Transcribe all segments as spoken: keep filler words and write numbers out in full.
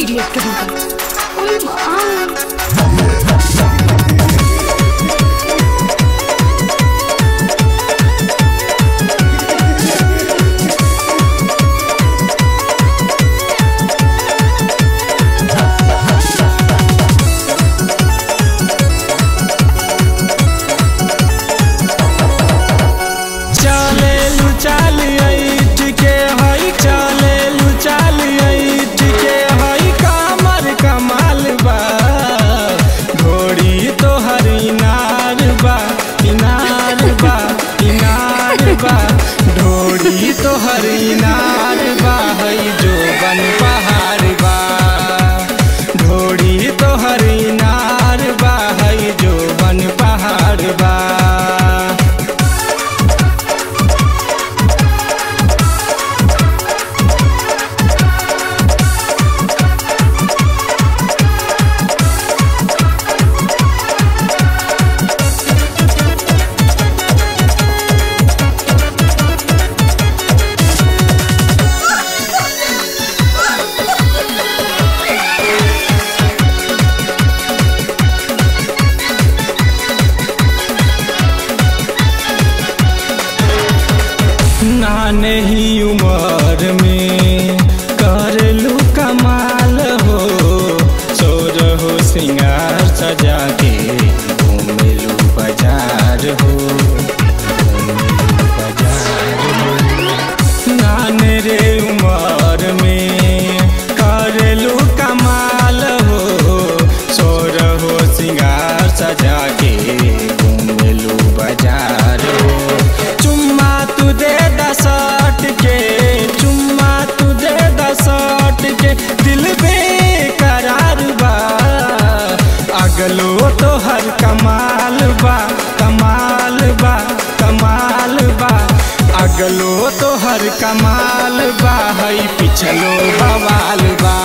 Idiot के ढोरी तोहार इनार बा जो बन पहाड़ बा। ढोरी तोहार इनार बा जो बन पहाड़ बा। नाने ही उमर में कर लू कमाल हो, सोर हो सिंगार सजा के घूमेलू बाजार हो, बाजार हो। नाने रे उमर में कर लू कमाल हो, सोर हो सिंगार सजा के घूमेलू बाजार हो। चुम्मा तू दे साट के, चुम्मा तू दे दा साट के, दिल बेकरार बा। अगलो तोहर कमाल बा, कमाल बा, कमाल बा। अगलो तोहर कमाल बा है पिछलो बवाल बा।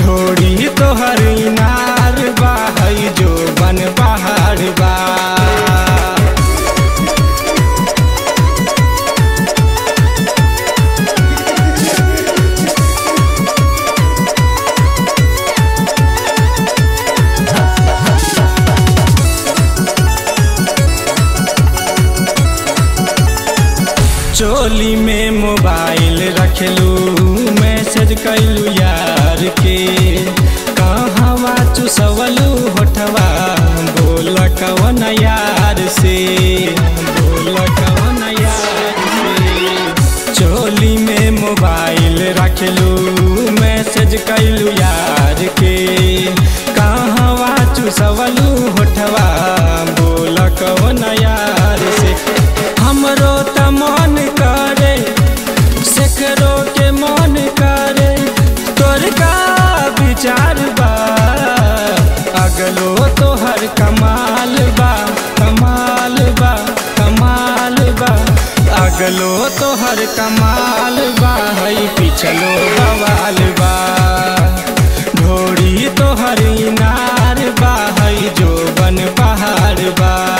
ढोरी तोहर इनार बा है जो बन पहाड़ बा। चोली में मोबाइल रखलू, मैसेज कैलू यार के, कहवा चुसवलू होठवा, बोल कवन यार से, बोल कवन यार से। चोली में मोबाइल रखलू, मैसेज कैलू यार के, कहवा चुसवलू होठवा, बोल कवन यार से। हमरो मन करे सेकरो के मन करे तोर का विचार बा। अगलो तोहर कमाल बा, कमाल बा, कमाल बा। अगलो तोहर कमाल बा है पिछलो बवाल बा। ढोरी तोहर इनार बा है जो बन पहाड़ बा।